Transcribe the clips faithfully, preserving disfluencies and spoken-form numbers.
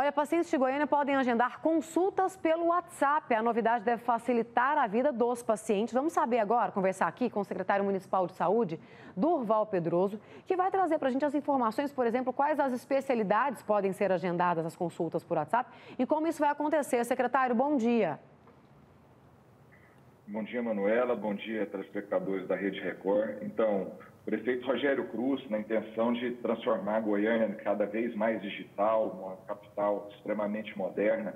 Olha, pacientes de Goiânia podem agendar consultas pelo WhatsApp. A novidade deve facilitar a vida dos pacientes. Vamos saber agora, conversar aqui com o secretário municipal de saúde, Durval Pedroso, que vai trazer para a gente as informações, por exemplo, quais as especialidades podem ser agendadas as consultas por WhatsApp e como isso vai acontecer. Secretário, bom dia. Bom dia, Manuela. Bom dia, telespectadores da Rede Record. Então, o prefeito Rogério Cruz, na intenção de transformar a Goiânia cada vez mais digital, uma capital extremamente moderna,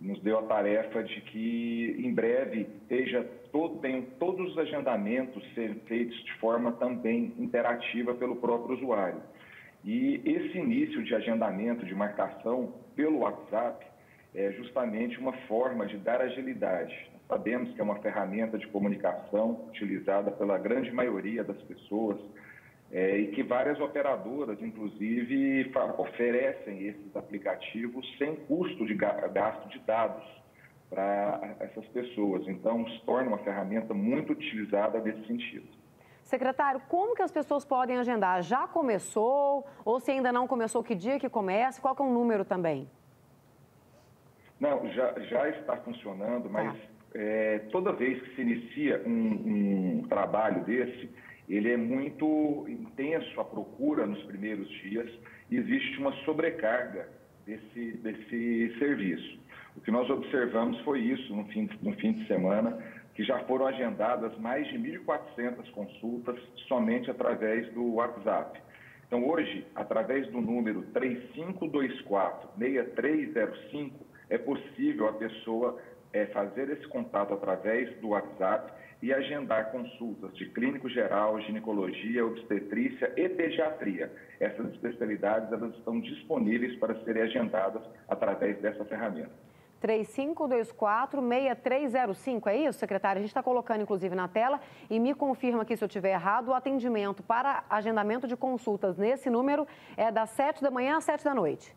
nos deu a tarefa de que, em breve, seja todo, tenham todos os agendamentos serem feitos de forma também interativa pelo próprio usuário. E esse início de agendamento, de marcação pelo WhatsApp, é justamente uma forma de dar agilidade. Sabemos que é uma ferramenta de comunicação utilizada pela grande maioria das pessoas é, e que várias operadoras, inclusive, oferecem esses aplicativos sem custo de gasto de dados para essas pessoas. Então, se torna uma ferramenta muito utilizada nesse sentido. Secretário, como que as pessoas podem agendar? Já começou? Ou se ainda não começou, que dia que começa? Qual que é o número também? Não, já, já está funcionando, mas... Ah. É, toda vez que se inicia um, um trabalho desse, ele é muito intenso a procura nos primeiros dias e existe uma sobrecarga desse, desse serviço. O que nós observamos foi isso no fim, no fim de semana, que já foram agendadas mais de mil e quatrocentas consultas somente através do WhatsApp. Então, hoje, através do número três cinco dois quatro, seis três zero cinco, é possível a pessoa... É fazer esse contato através do WhatsApp e agendar consultas de clínico geral, ginecologia, obstetrícia e pediatria. Essas especialidades elas estão disponíveis para serem agendadas através dessa ferramenta. três cinco dois quatro, seis três zero cinco, é isso, secretário? A gente está colocando, inclusive, na tela e me confirma aqui se eu estiver errado, o atendimento para agendamento de consultas nesse número é das sete da manhã às sete da noite.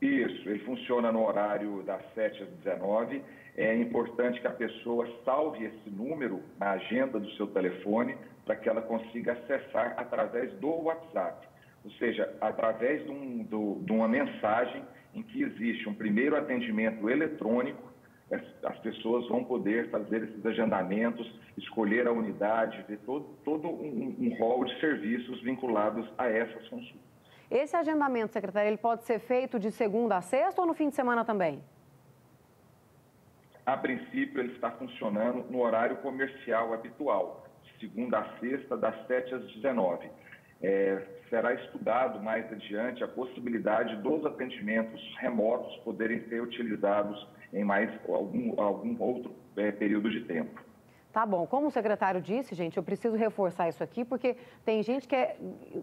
Isso, ele funciona no horário das sete às dezenove. É importante que a pessoa salve esse número na agenda do seu telefone para que ela consiga acessar através do WhatsApp. Ou seja, através de, um, do, de uma mensagem em que existe um primeiro atendimento eletrônico, as, as pessoas vão poder fazer esses agendamentos, escolher a unidade, ver todo, todo um, um rol de serviços vinculados a essas consultas. Esse agendamento, secretário, ele pode ser feito de segunda a sexta ou no fim de semana também? A princípio, ele está funcionando no horário comercial habitual, segunda a sexta, das sete às dezenove. É, será estudado mais adiante a possibilidade dos atendimentos remotos poderem ser utilizados em mais algum, algum outro é, período de tempo. Tá bom, como o secretário disse, gente, eu preciso reforçar isso aqui, porque tem gente que é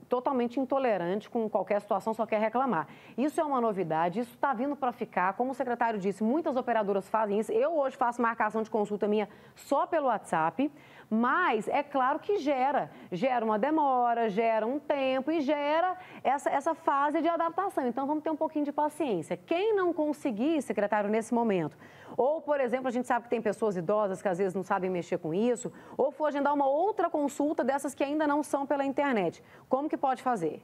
totalmente intolerante com qualquer situação, só quer reclamar. Isso é uma novidade, isso está vindo para ficar, como o secretário disse, muitas operadoras fazem isso. Eu hoje faço marcação de consulta minha só pelo WhatsApp, mas é claro que gera, gera uma demora, gera um tempo e gera essa, essa fase de adaptação. Então, vamos ter um pouquinho de paciência. Quem não conseguir, secretário, nesse momento, ou, por exemplo, a gente sabe que tem pessoas idosas que às vezes não sabem mexer com isso, ou for agendar uma outra consulta dessas que ainda não são pela internet. Como que pode fazer?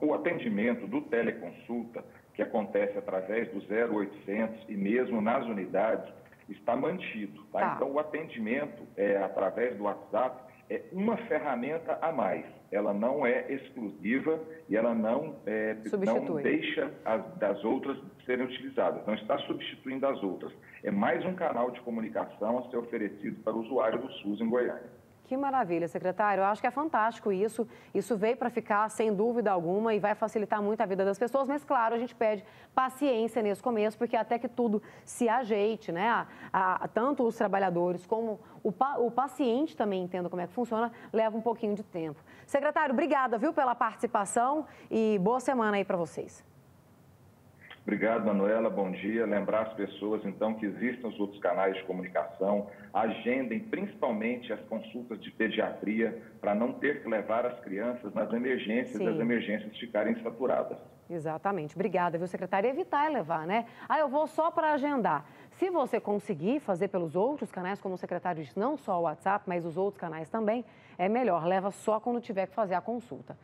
O atendimento do teleconsulta, que acontece através do zero oitocentos e mesmo nas unidades, está mantido. Tá? Tá. Então, o atendimento é, através do WhatsApp é uma ferramenta a mais. Ela não é exclusiva e ela não, é, não deixa as, das outras serem utilizadas, não está substituindo as outras. É mais um canal de comunicação a ser oferecido para o usuário do SUS em Goiânia. Que maravilha, secretário. Eu acho que é fantástico isso. Isso veio para ficar, sem dúvida alguma, e vai facilitar muito a vida das pessoas. Mas, claro, a gente pede paciência nesse começo, porque até que tudo se ajeite, né? A, a, tanto os trabalhadores como o, pa, o paciente também entenda como é que funciona, leva um pouquinho de tempo. Secretário, obrigada, viu, pela participação e boa semana aí para vocês. Obrigado, Manuela. Bom dia. Lembrar as pessoas, então, que existem os outros canais de comunicação. Agendem principalmente as consultas de pediatria para não ter que levar as crianças nas emergências, Sim. das emergências ficarem saturadas. Exatamente. Obrigada, viu, secretária? Evitar é levar, né? Ah, eu vou só para agendar. Se você conseguir fazer pelos outros canais, como o secretário disse, não só o WhatsApp, mas os outros canais também, é melhor. Leva só quando tiver que fazer a consulta.